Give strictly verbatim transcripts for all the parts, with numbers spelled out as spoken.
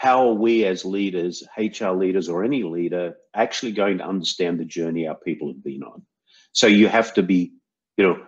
how are we as leaders, H R leaders or any leader, actually going to understand the journey our people have been on? So you have to be, you know,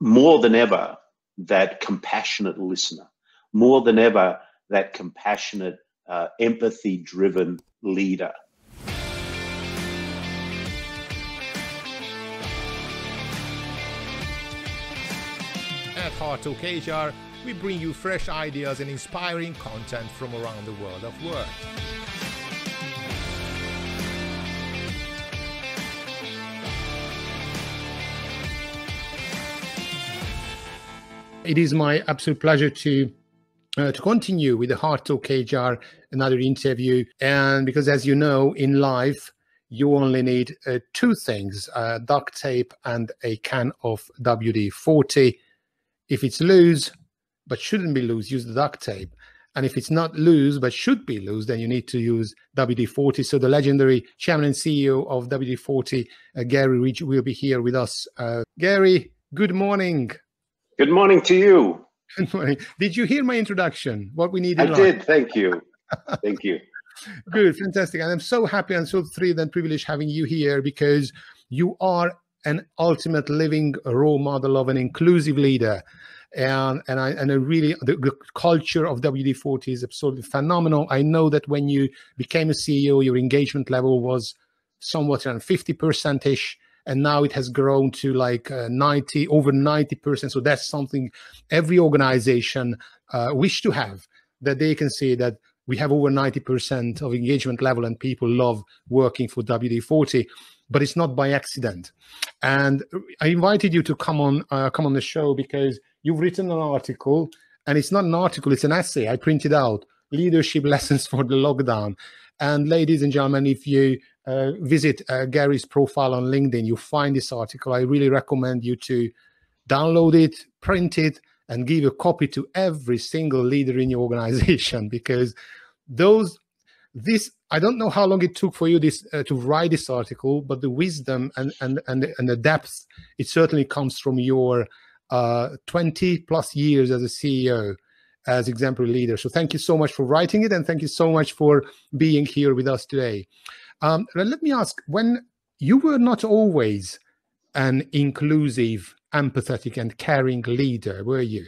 more than ever, that compassionate listener, more than ever, that compassionate, uh, empathy-driven leader. At Hard Talk H R, we bring you fresh ideas and inspiring content from around the world of work. It is my absolute pleasure to uh, to continue with the Hard Talk H R, another interview. And because, as you know, in life, you only need uh, two things, uh, duct tape and a can of W D forty. If it's loose, but shouldn't be loose, use the duct tape. And if it's not loose, but should be loose, then you need to use W D forty. So the legendary chairman and C E O of W D forty, uh, Gary Ridge, will be here with us. Uh, Gary, good morning. Good morning to you. Good morning. Did you hear my introduction? What we needed? I did. Thank you. Thank you. Good. Fantastic. And I'm so happy and so thrilled and privileged having you here, because you are an ultimate living role model of an inclusive leader. And and I and I really, the, the culture of W D forty is absolutely phenomenal. I know that when you became a C E O, your engagement level was somewhat around fifty percent-ish, and now it has grown to like uh, ninety, over ninety percent. So that's something every organization uh, wish to have, that they can say that we have over ninety percent of engagement level and people love working for W D forty. But it's not by accident. And I invited you to come on uh, come on the show because you've written an article, and it's not an article, it's an essay I printed out, Leadership Lessons for the Lockdown. And ladies and gentlemen, if you uh, visit uh, Gary's profile on LinkedIn, you'll find this article. I really recommend you to download it, print it, and give a copy to every single leader in your organization, because those, this, I don't know how long it took for you this uh, to write this article, but the wisdom and and and the, and the depth, it certainly comes from your uh, twenty plus years as a C E O, as exemplary leader. So thank you so much for writing it, and thank you so much for being here with us today. Um, let me ask: when you were not always an inclusive, empathetic, and caring leader, were you?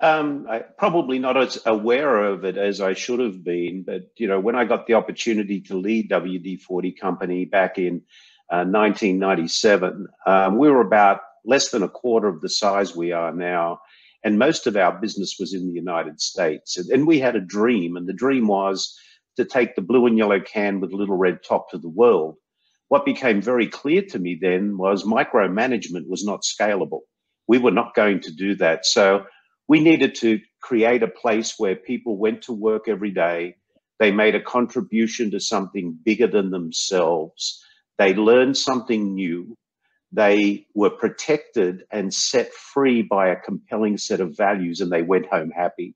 Um, I, probably not as aware of it as I should have been, but you know, when I got the opportunity to lead W D forty Company back in uh, nineteen ninety-seven, um, we were about less than a quarter of the size we are now, and most of our business was in the United States. And, and we had a dream, and the dream was to take the blue and yellow can with a little red top to the world. What became very clear to me then was micromanagement was not scalable. We were not going to do that. So we needed to create a place where people went to work every day, they made a contribution to something bigger than themselves, they learned something new, they were protected and set free by a compelling set of values, and they went home happy.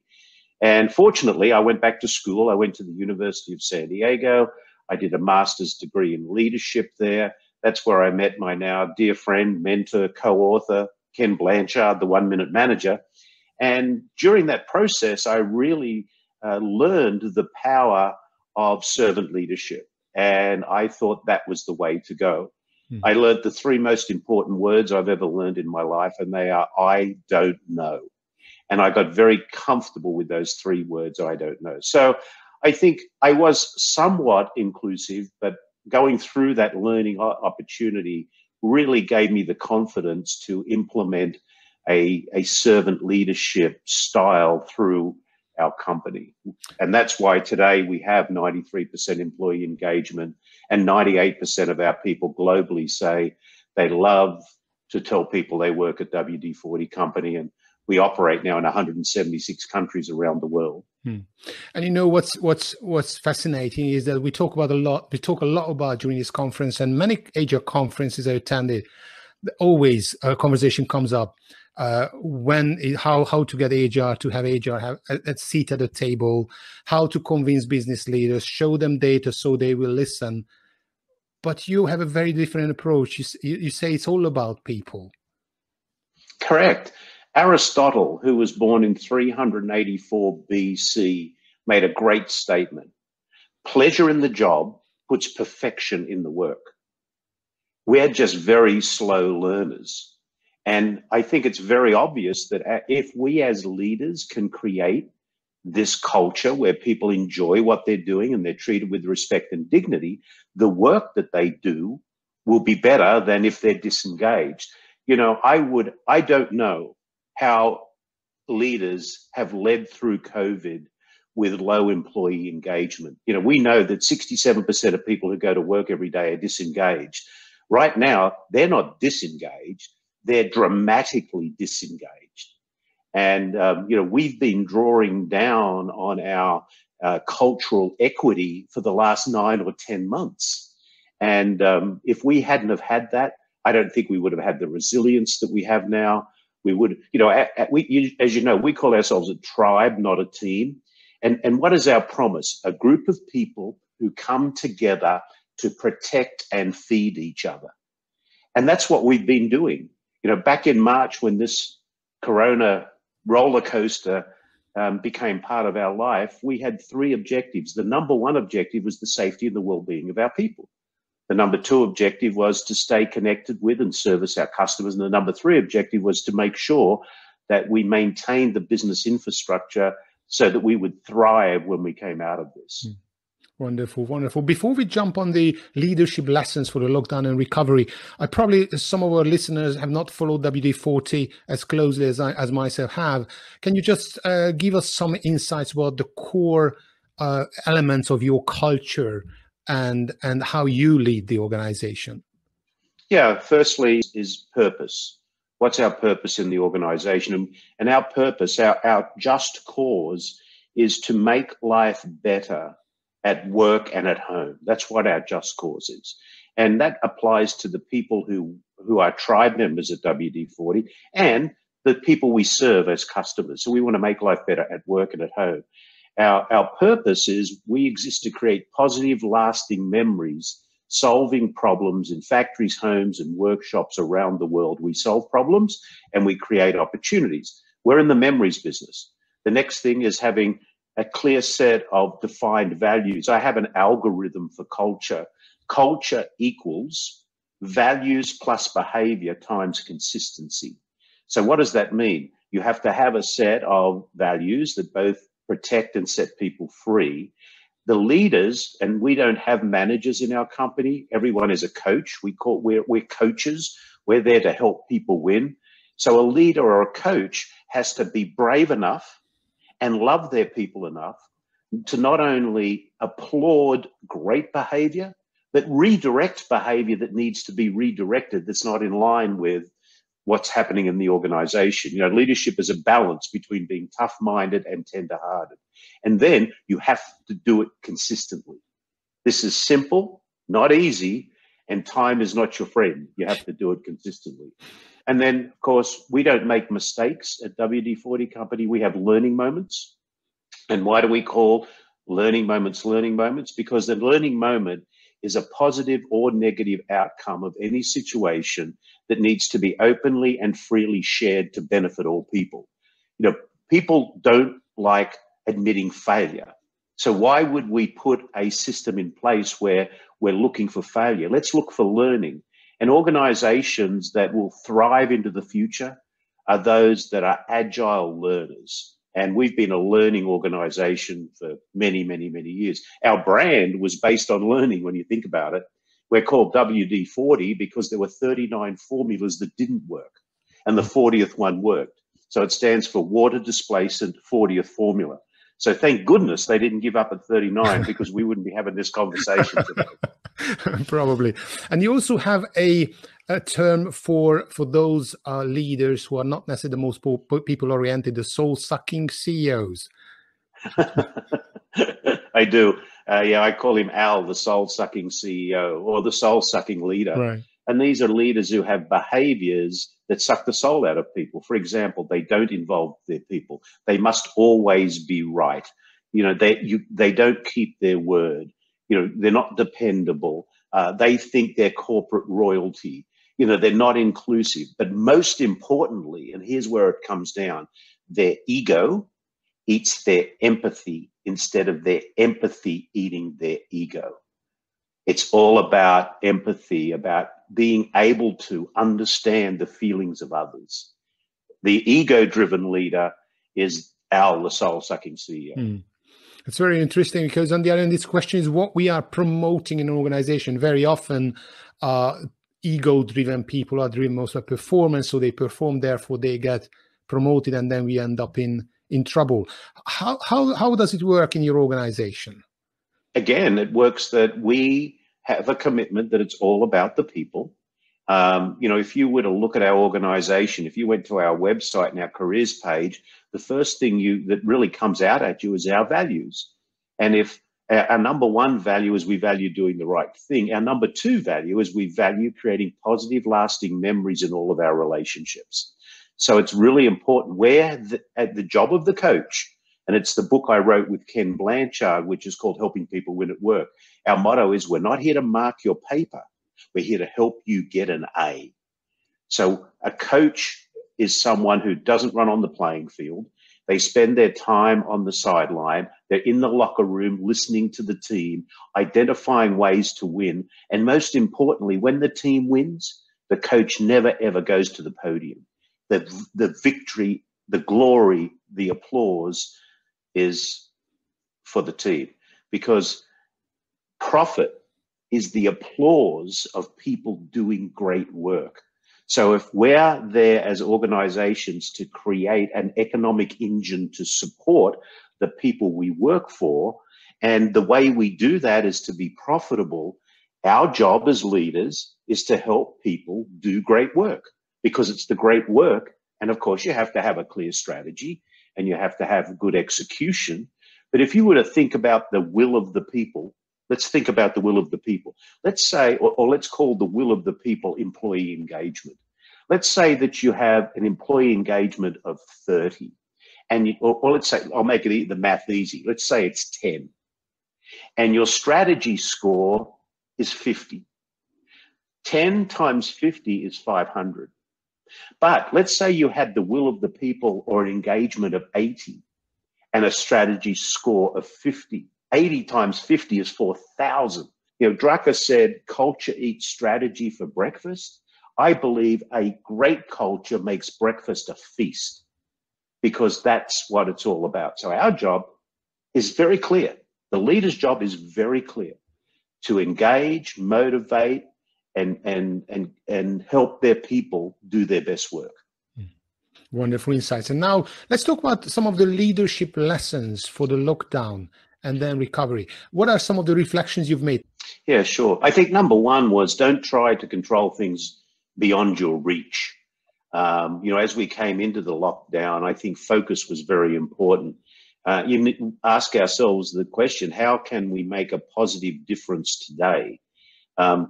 And fortunately, I went back to school. I went to the University of San Diego. I did a master's degree in leadership there. That's where I met my now dear friend, mentor, co-author, Ken Blanchard, the one-minute manager. And during that process, I really uh, learned the power of servant leadership. And I thought that was the way to go. Mm. I learned the three most important words I've ever learned in my life, and they are, I don't know. And I got very comfortable with those three words, I don't know. So I think I was somewhat inclusive, but going through that learning opportunity really gave me the confidence to implement A, a servant leadership style through our company. And that's why today we have ninety-three percent employee engagement, and ninety-eight percent of our people globally say they love to tell people they work at W D forty Company. And we operate now in one hundred seventy-six countries around the world. Hmm. And you know, what's what's what's fascinating is that we talk about a lot, we talk a lot about during this conference, and many H R conferences I attended, always a conversation comes up. Uh, when how how to get H R to have H R have a, a seat at the table, how to convince business leaders, show them data so they will listen. But you have a very different approach. You you say it's all about people. Correct. Aristotle, who was born in three hundred eighty-four B C, made a great statement. Pleasure in the job puts perfection in the work. We're just very slow learners. And I think it's very obvious that if we as leaders can create this culture where people enjoy what they're doing and they're treated with respect and dignity, the work that they do will be better than if they're disengaged. You know, I would, I don't know how leaders have led through COVID with low employee engagement. You know, we know that sixty-seven percent of people who go to work every day are disengaged. Right now, they're not disengaged, they're dramatically disengaged. And, um, you know, we've been drawing down on our uh, cultural equity for the last nine or ten months. And um, if we hadn't have had that, I don't think we would have had the resilience that we have now. We would, you know, at, at, we, you, as you know, we call ourselves a tribe, not a team. And, and what is our promise? A group of people who come together to protect and feed each other. And that's what we've been doing. You know, back in March when this Corona roller coaster um, became part of our life, we had three objectives. The number one objective was the safety and the well-being of our people. The number two objective was to stay connected with and service our customers. And the number three objective was to make sure that we maintained the business infrastructure so that we would thrive when we came out of this. Mm. Wonderful, wonderful. Before we jump on the leadership lessons for the lockdown and recovery, I probably, some of our listeners have not followed W D forty as closely as I, as myself have. Can you just uh, give us some insights about the core uh, elements of your culture and, and how you lead the organization? Yeah, firstly is purpose. What's our purpose in the organization? And, and our purpose, our, our just cause is to make life better at work and at home. That's what our just cause is. And that applies to the people who, who are tribe members at W D forty and the people we serve as customers. So we want to make life better at work and at home. Our, our purpose is we exist to create positive, lasting memories, solving problems in factories, homes, and workshops around the world. We solve problems and we create opportunities. We're in the memories business. The next thing is having a clear set of defined values. I have an algorithm for culture. Culture equals values plus behavior times consistency. So what does that mean? You have to have a set of values that both protect and set people free. The leaders, and we don't have managers in our company. Everyone is a coach. We call, we're, we're coaches. We're there to help people win. So a leader or a coach has to be brave enough and love their people enough to not only applaud great behavior, but redirect behavior that needs to be redirected, that's not in line with what's happening in the organization. You know, leadership is a balance between being tough-minded and tender-hearted. And then you have to do it consistently. This is simple, not easy, and time is not your friend. You have to do it consistently. And then, of course, we don't make mistakes at W D forty Company. We have learning moments. And why do we call learning moments learning moments? Because the learning moment is a positive or negative outcome of any situation that needs to be openly and freely shared to benefit all people. You know, people don't like admitting failure. So why would we put a system in place where we're looking for failure? Let's look for learning. And organizations that will thrive into the future are those that are agile learners. And we've been a learning organization for many, many, many years. Our brand was based on learning when you think about it. We're called W D forty because there were thirty-nine formulas that didn't work, and the fortieth one worked. So it stands for water displacement fortieth formula. So thank goodness they didn't give up at thirty-nine, because we wouldn't be having this conversation today. Probably. And you also have a, a term for for those uh, leaders who are not necessarily the most po people-oriented, the soul-sucking C E Os. I do. Uh, yeah, I call him Al, the soul-sucking C E O, or the soul-sucking leader. Right. And these are leaders who have behaviors that suck the soul out of people. For example, they don't involve their people. They must always be right. You know, they you, they don't keep their word. You know, they're not dependable. Uh, they think they're corporate royalty. You know, they're not inclusive. But most importantly, and here's where it comes down, their ego eats their empathy instead of their empathy eating their ego. It's all about empathy, about being able to understand the feelings of others. The ego-driven leader is our the soul-sucking C E O. Mm. It's very interesting, because on the other end, this question is what we are promoting in an organization. Very often, uh, ego-driven people are driven most by performance, so they perform, therefore they get promoted, and then we end up in in trouble. How how how does it work in your organization? Again, it works that we have a commitment that it's all about the people. Um, you know, if you were to look at our organization, if you went to our website and our careers page, the first thing you that really comes out at you is our values. And if our number one value is we value doing the right thing, our number two value is we value creating positive, lasting memories in all of our relationships. So it's really important. We're the, at the job of the coach, and it's the book I wrote with Ken Blanchard, which is called Helping People Win at Work. Our motto is we're not here to mark your paper. We're here to help you get an A. So a coach is someone who doesn't run on the playing field. They spend their time on the sideline. They're in the locker room listening to the team, identifying ways to win. And most importantly, when the team wins, the coach never, ever goes to the podium. The, the victory, the glory, the applause is for the team, because profit is the applause of people doing great work. So if we're there as organizations to create an economic engine to support the people we work for, and the way we do that is to be profitable, our job as leaders is to help people do great work, because it's the great work. And of course, you have to have a clear strategy and you have to have good execution. But if you were to think about the will of the people, Let's think about the will of the people. Let's say, or, or let's call the will of the people employee engagement. Let's say that you have an employee engagement of thirty, and you, or, or let's say, I'll make it the math easy. Let's say it's ten, and your strategy score is fifty. ten times fifty is five hundred. But let's say you had the will of the people or an engagement of eighty and a strategy score of fifty. eighty times fifty is four thousand. You know, Drucker said, culture eats strategy for breakfast. I believe a great culture makes breakfast a feast, because that's what it's all about. So our job is very clear. The leader's job is very clear: to engage, motivate, and, and, and, and help their people do their best work. Wonderful insights. And now let's talk about some of the leadership lessons for the lockdown and then recovery. What are some of the reflections you've made? Yeah, sure. I think number one was don't try to control things beyond your reach. Um, you know, as we came into the lockdown, I think focus was very important. Uh, you ask ourselves the question, how can we make a positive difference today? Um,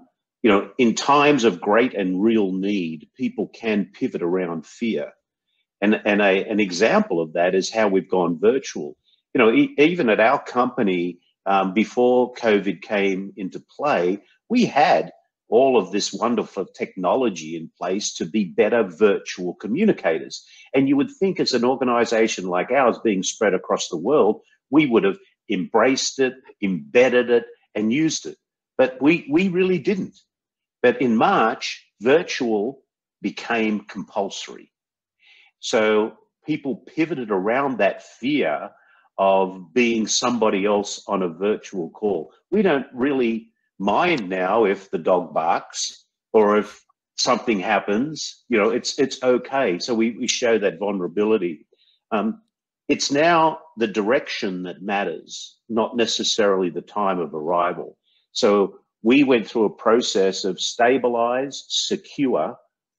you know, in times of great and real need, people can pivot around fear. And, and a, an example of that is how we've gone virtual. You know, e even at our company, um, before COVID came into play, we had all of this wonderful technology in place to be better virtual communicators. And you would think, as an organization like ours being spread across the world, we would have embraced it, embedded it, and used it. But we, we really didn't. But in March, virtual became compulsory. So people pivoted around that fear of being somebody else on a virtual call. We don't really mind now if the dog barks or if something happens, you know, it's it's okay. So we, we show that vulnerability. Um, it's now the direction that matters, not necessarily the time of arrival. So we went through a process of stabilize, secure,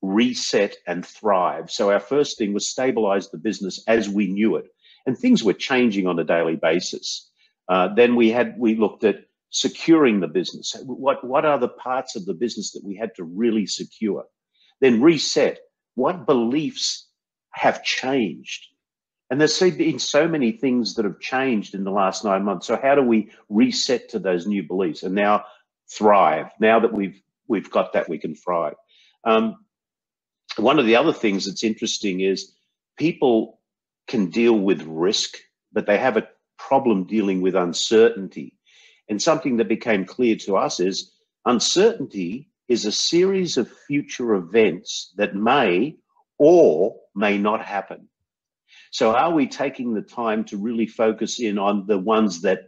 reset, and thrive. So our first thing was stabilize the business as we knew it. And things were changing on a daily basis. Uh, then we had we looked at securing the business. What, what are the parts of the business that we had to really secure? Then reset. What beliefs have changed? And there's been so many things that have changed in the last nine months. So how do we reset to those new beliefs? And now thrive. Now that we've we've got that, we can thrive. Um, one of the other things that's interesting is people can deal with risk, but they have a problem dealing with uncertainty. And something that became clear to us is uncertainty is a series of future events that may or may not happen. So are we taking the time to really focus in on the ones that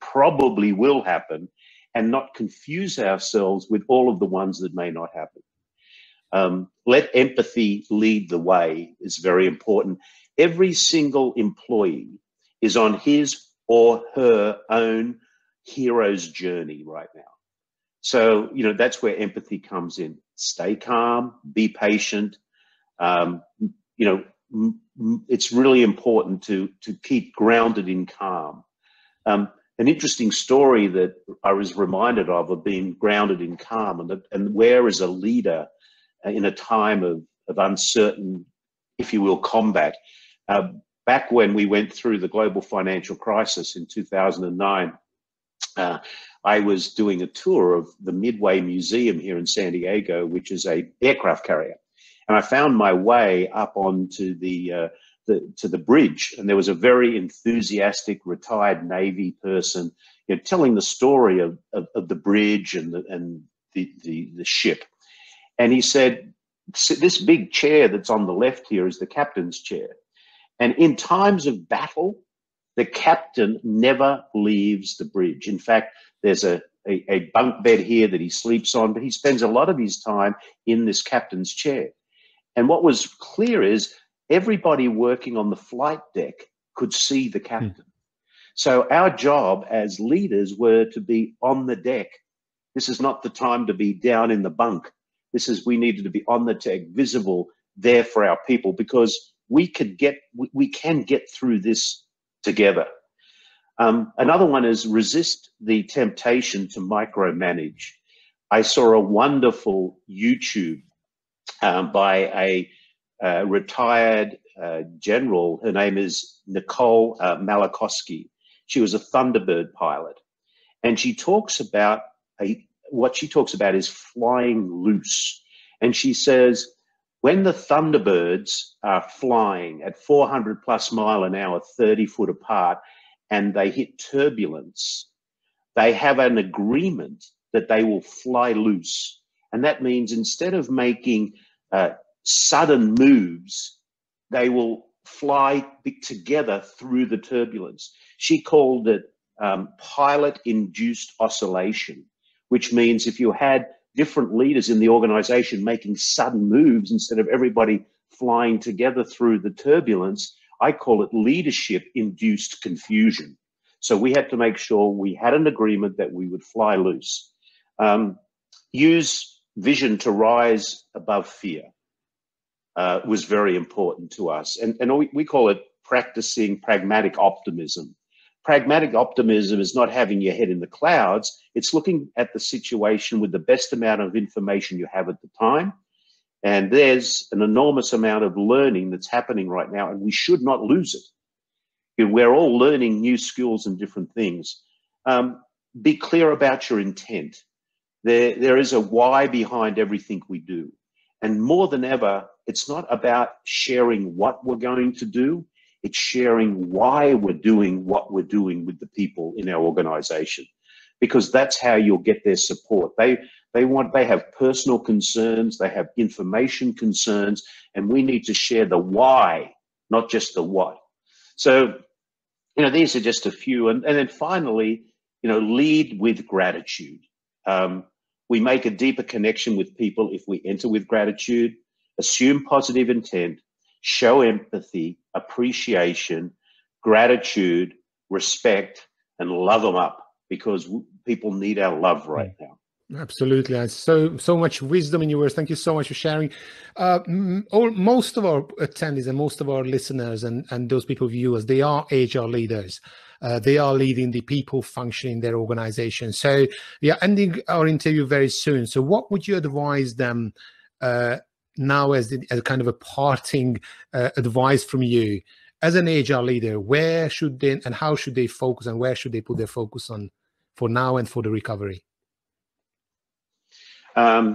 probably will happen and not confuse ourselves with all of the ones that may not happen? Um, let empathy lead the way is very important. Every single employee is on his or her own hero's journey right now. So, you know, that's where empathy comes in. Stay calm, be patient. Um, you know, m m it's really important to, to keep grounded in calm. Um, An interesting story that I was reminded of of being grounded in calm, and, and where as a leader in a time of, of uncertain, if you will, combat. Uh, back when we went through the global financial crisis in two thousand nine, uh, I was doing a tour of the Midway Museum here in San Diego, which is an aircraft carrier. And I found my way up onto the uh, The, to the bridge, and there was a very enthusiastic retired Navy person, you know, telling the story of, of, of the bridge and the, and the, the, the ship. And he said, this big chair that's on the left here is the captain's chair. And in times of battle, the captain never leaves the bridge. In fact, there's a, a, a bunk bed here that he sleeps on, but he spends a lot of his time in this captain's chair. And what was clear is everybody working on the flight deck could see the captain. Mm. So our job as leaders were to be on the deck. This is not the time to be down in the bunk. This is, we needed to be on the deck, visible, there for our people, because we could get, we, we can get through this together. Um, another one is resist the temptation to micromanage. I saw a wonderful YouTube um, by a Uh, retired uh, general. Her name is Nicole uh, Malakowski. She was a Thunderbird pilot, and she talks about a, what she talks about is flying loose. And she says, when the Thunderbirds are flying at four hundred plus mile an hour, thirty foot apart, and they hit turbulence, they have an agreement that they will fly loose. And that means instead of making uh, sudden moves, they will fly together through the turbulence. She called it um, pilot-induced oscillation, which means if you had different leaders in the organization making sudden moves instead of everybody flying together through the turbulence, I call it leadership-induced confusion. So we had to make sure we had an agreement that we would fly loose. Um, use vision to rise above fear. Uh, was very important to us. And, and we, we call it practicing pragmatic optimism. Pragmatic optimism is not having your head in the clouds. It's looking at the situation with the best amount of information you have at the time. And there's an enormous amount of learning that's happening right now, and we should not lose it. We're all learning new skills and different things. Um, be clear about your intent. There, there is a why behind everything we do. And more than ever, it's not about sharing what we're going to do, it's sharing why we're doing what we're doing with the people in our organization, because that's how you'll get their support. They, they, want, they have personal concerns, they have information concerns, and we need to share the why, not just the what. So, you know, these are just a few. And, and then finally, you know, lead with gratitude. Um, we make a deeper connection with people if we enter with gratitude. Assume positive intent, show empathy, appreciation, gratitude, respect, and love them up, because people need our love right now. Absolutely. So, so much wisdom in your words. Thank you so much for sharing. Uh, all, most of our attendees and most of our listeners and, and those people viewers, they are H R leaders. Uh, they are leading the people function in their organization. So we are ending our interview very soon. So what would you advise them uh, now as, the, as kind of a parting uh, advice from you as an H R leader? Where should they and how should they focus, and where should they put their focus on for now and for the recovery? Um,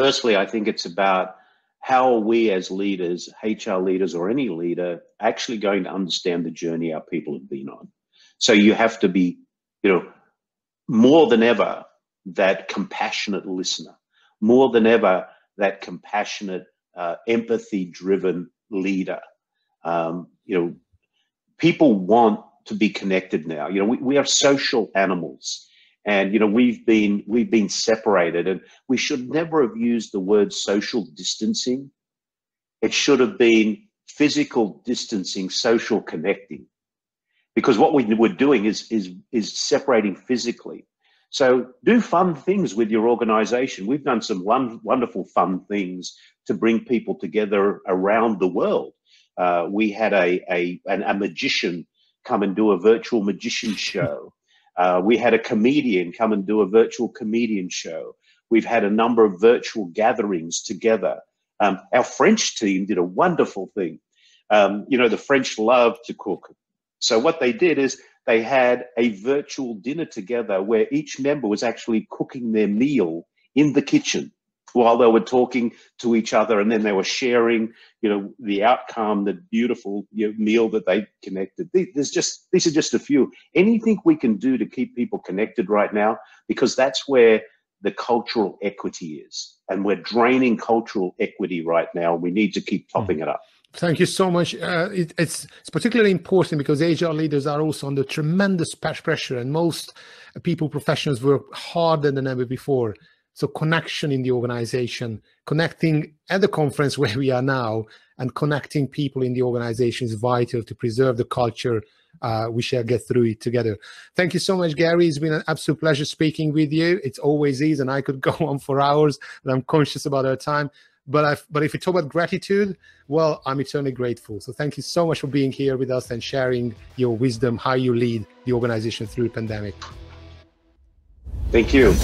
firstly, I think it's about how are we as leaders, H R leaders or any leader, actually going to understand the journey our people have been on. So you have to be, you know, more than ever, that compassionate listener, more than ever, that compassionate, uh, empathy-driven leader. Um, you know, people want to be connected now. You know, we, we are social animals, and, you know, we've been, we've been separated, and we should never have used the word social distancing. It should have been physical distancing, social connecting, because what we were doing is, is, is separating physically. So do fun things with your organization. We've done some one, wonderful fun things to bring people together around the world. Uh, we had a, a, an, a magician come and do a virtual magician show. Uh, we had a comedian come and do a virtual comedian show. We've had a number of virtual gatherings together. Um, our French team did a wonderful thing. Um, you know, the French love to cook. So what they did is they had a virtual dinner together where each member was actually cooking their meal in the kitchen while they were talking to each other, and then they were sharing, you know, the outcome, the beautiful, you know, meal that they connected. There's just, these are just a few. Anything we can do to keep people connected right now, because that's where the cultural equity is, and we're draining cultural equity right now. We need to keep topping mm. it up. Thank you so much. Uh, it, it's, it's particularly important because H R leaders are also under tremendous pressure, and most people, professionals, work harder than ever before. So connection in the organization, connecting at the conference where we are now, and connecting people in the organization is vital to preserve the culture. Uh, we shall get through it together. Thank you so much, Gary. It's been an absolute pleasure speaking with you. It always is, and I could go on for hours, and I'm conscious about our time. But, I've, but if we talk about gratitude, well, I'm eternally grateful. So thank you so much for being here with us and sharing your wisdom, how you lead the organization through the pandemic. Thank you.